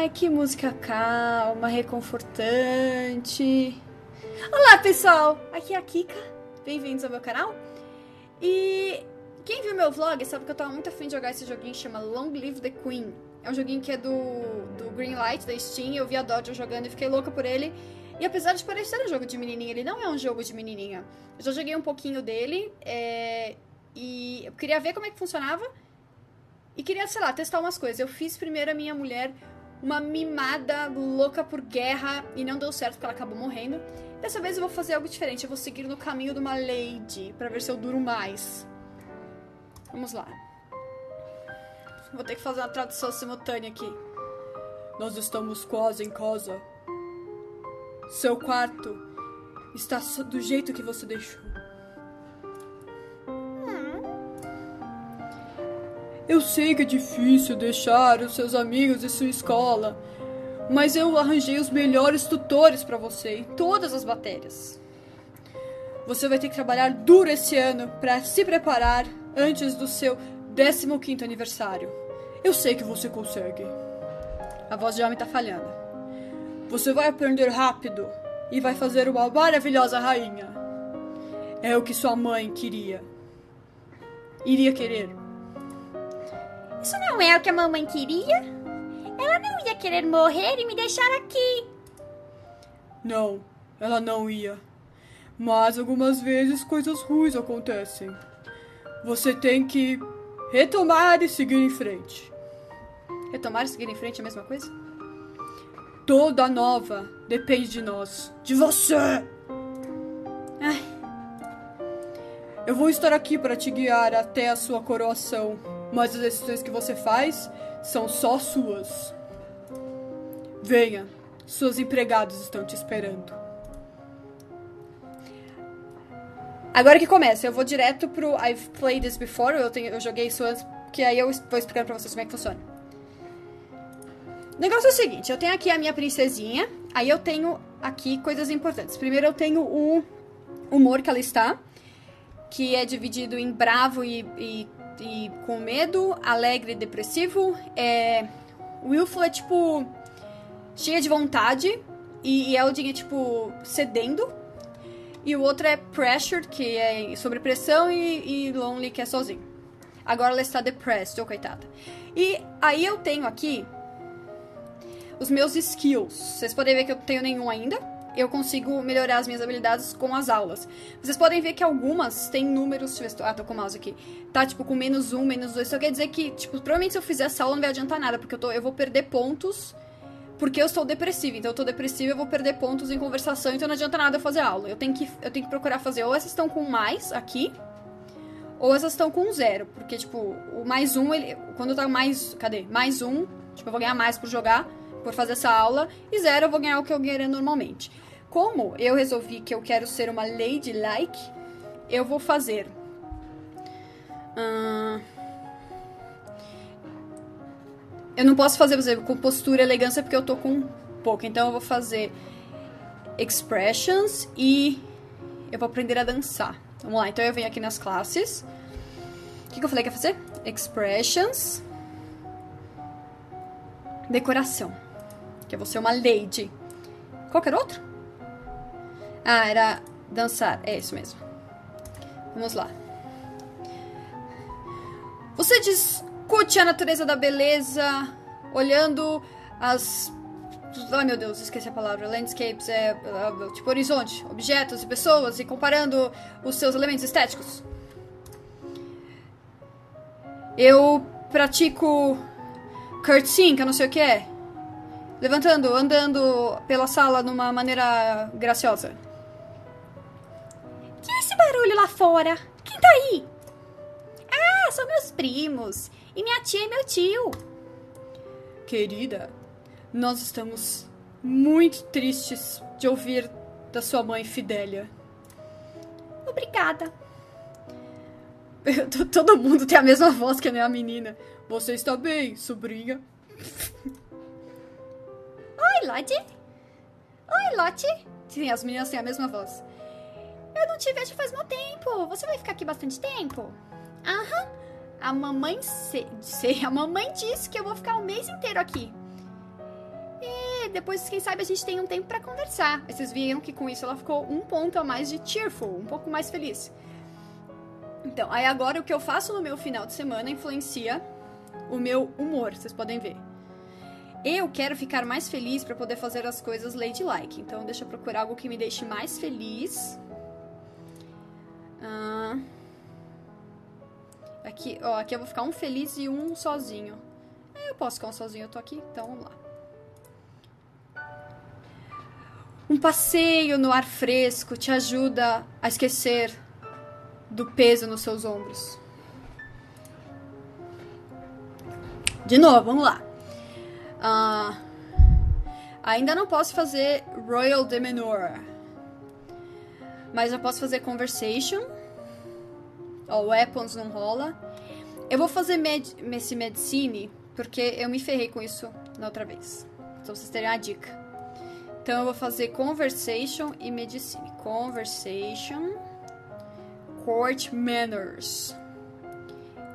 Ai, que música calma, reconfortante. Olá, pessoal! Aqui é a Kika. Bem-vindos ao meu canal. E quem viu meu vlog sabe que eu tava muito afim de jogar esse joguinho que chama Long Live The Queen. É um joguinho que é do Greenlight, da Steam. Eu vi a Dodger jogando e fiquei louca por ele. E apesar de parecer um jogo de menininha, ele não é um jogo de menininha. Eu já joguei um pouquinho dele e eu queria ver como é que funcionava. E queria, sei lá, testar umas coisas. Eu fiz primeiro a minha mulher uma mimada louca por guerra e não deu certo porque ela acabou morrendo. Dessa vez eu vou fazer algo diferente. Eu vou seguir no caminho de uma lady pra ver se eu duro mais. Vamos lá. Vou ter que fazer uma tradução simultânea aqui. Nós estamos quase em casa. Seu quarto está do jeito que você deixou. Eu sei que é difícil deixar os seus amigos e sua escola, mas eu arranjei os melhores tutores para você em todas as matérias. Você vai ter que trabalhar duro esse ano para se preparar antes do seu 15º aniversário. Eu sei que você consegue. A voz de homem tá falhando. Você vai aprender rápido e vai fazer uma maravilhosa rainha. É o que sua mãe queria. Iria querer. Isso não é o que a mamãe queria? Ela não ia querer morrer e me deixar aqui. Não, ela não ia. Mas algumas vezes coisas ruins acontecem. Você tem que retomar e seguir em frente. Retomar e seguir em frente é a mesma coisa? Toda nova depende de nós. De você! Ai. Eu vou estar aqui para te guiar até a sua coroação. Mas as decisões que você faz são só suas. Venha, seus empregados estão te esperando. Agora que começa, eu vou direto pro I've played this before, eu joguei isso antes, que aí eu vou explicando pra vocês como é que funciona. O negócio é o seguinte, eu tenho aqui a minha princesinha, aí eu tenho aqui coisas importantes. Primeiro eu tenho o humor que ela está, que é dividido em bravo e com medo, alegre e depressivo. Willful é tipo cheia de vontade e Elodie é tipo cedendo, e o outro é pressured, que é sobre pressão, e lonely, que é sozinho. Agora ela está depressed, oh coitada. E aí eu tenho aqui os meus skills. Vocês podem ver que eu não tenho nenhum ainda. Eu consigo melhorar as minhas habilidades com as aulas. Vocês podem ver que algumas têm números... tô com o mouse aqui. Tá, tipo, com -1, -2. Isso quer dizer que, tipo, provavelmente se eu fizer essa aula não vai adiantar nada, porque eu vou perder pontos, porque eu estou depressiva. Então, eu tô depressiva, eu vou perder pontos em conversação, então não adianta nada eu fazer aula. Eu tenho que procurar fazer ou essas estão com mais aqui, ou essas estão com 0. Porque, tipo, o -1, ele, quando tá mais... Cadê? -1, tipo, eu vou ganhar mais por jogar... por fazer essa aula, e 0 eu vou ganhar o que eu ganharia normalmente. Como eu resolvi que eu quero ser uma ladylike, eu vou fazer... eu não posso fazer, por exemplo, com postura e elegância, porque eu tô com pouco. Então eu vou fazer expressions e eu vou aprender a dançar. Vamos lá, então eu venho aqui nas classes. O que eu falei que ia fazer? Expressions. Decoração. Que eu vou ser uma lady. Qualquer outro? Ah, era dançar. É isso mesmo. Vamos lá. Você discute a natureza da beleza olhando as... Ai, meu Deus, esqueci a palavra. Landscapes é tipo horizonte, objetos e pessoas, e comparando os seus elementos estéticos. Eu pratico... curtsy, que eu não sei o que é. Levantando, andando pela sala de uma maneira graciosa. Que é esse barulho lá fora? Quem tá aí? Ah, são meus primos. E minha tia e meu tio. Querida, nós estamos muito tristes de ouvir da sua mãe Fidelia. Obrigada. Todo mundo tem a mesma voz que a minha menina. Você está bem, sobrinha? Oi, Lottie. Oi, Lottie. Sim, as meninas têm a mesma voz. Eu não te vejo faz muito tempo. Você vai ficar aqui bastante tempo? Aham. A mamãe disse que eu vou ficar o mês inteiro aqui. depois, quem sabe, a gente tem um tempo pra conversar. Aí vocês viram que com isso ela ficou um ponto a mais de cheerful, um pouco mais feliz. Então, aí agora o que eu faço no meu final de semana influencia o meu humor, vocês podem ver. Eu quero ficar mais feliz pra poder fazer as coisas ladylike. Então, deixa eu procurar algo que me deixe mais feliz. Aqui, ó, aqui eu vou ficar um feliz e um sozinho. Eu posso ficar um sozinho, eu tô aqui, então vamos lá. Um passeio no ar fresco te ajuda a esquecer do peso nos seus ombros. De novo, vamos lá. Ainda não posso fazer Royal Demeanor, mas eu posso fazer Conversation. Ó, Weapons não rola. Eu vou fazer esse Medicine, porque eu me ferrei com isso na outra vez. Então vocês terem a dica. Então eu vou fazer Conversation e Medicine. Conversation, Court Manners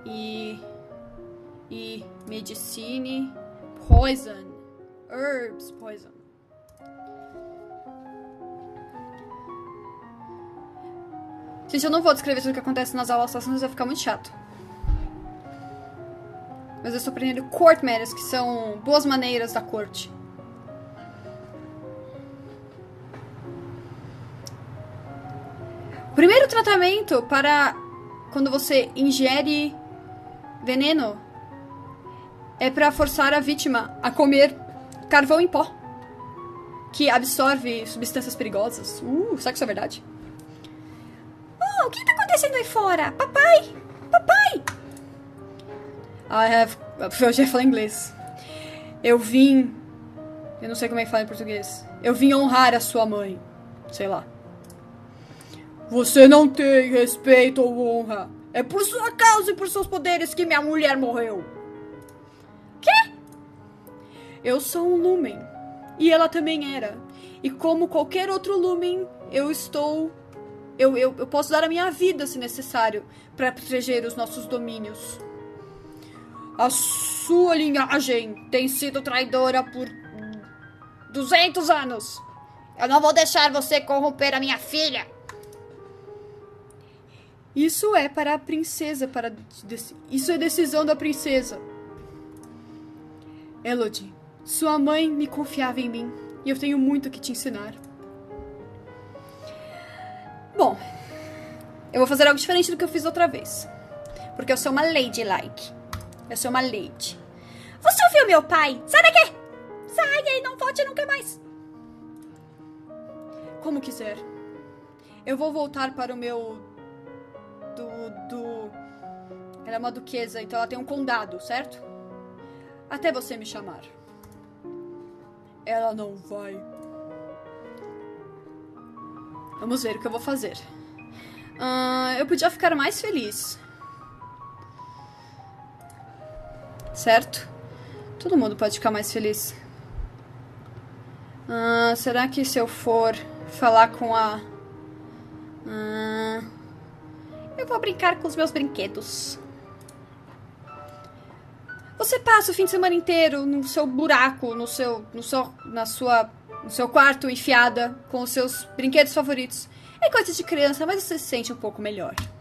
e Medicine, Poison, Herbs, Poison. Gente, eu não vou descrever tudo o que acontece nas aulas, senão vai ficar muito chato. Mas eu estou aprendendo court manners, que são boas maneiras da corte. Primeiro tratamento para quando você ingere veneno é para forçar a vítima a comer carvão em pó, que absorve substâncias perigosas. Será que isso é verdade? Oh, o que tá acontecendo aí fora? Papai! Papai! Eu já falei inglês. Eu não sei como é que fala em português. Eu vim honrar a sua mãe. Sei lá. Você não tem respeito ou honra. É por sua causa e por seus poderes que minha mulher morreu. Quê? Eu sou um lumen. E ela também era. E como qualquer outro lumen, eu posso dar a minha vida, se necessário, para proteger os nossos domínios. A sua linhagem tem sido traidora por 200 anos. Eu não vou deixar você corromper a minha filha. Isso é para a princesa, isso é decisão da princesa. Elodie, sua mãe me confiava em mim e eu tenho muito que te ensinar. Bom, eu vou fazer algo diferente do que eu fiz outra vez, porque eu sou uma ladylike. Eu sou uma lady. Você ouviu meu pai? Sai daqui! Sai e não volte nunca mais! Como quiser. Eu vou voltar para o meu... Ela é uma duquesa, então ela tem um condado, certo? Até você me chamar. Ela não vai. Vamos ver o que eu vou fazer. Eu podia ficar mais feliz. Certo? Todo mundo pode ficar mais feliz. Será que se eu for falar com a... Eu vou brincar com os meus brinquedos. Você passa o fim de semana inteiro no seu buraco, no seu quarto, enfiada, com os seus brinquedos favoritos. É coisa de criança, mas você se sente um pouco melhor.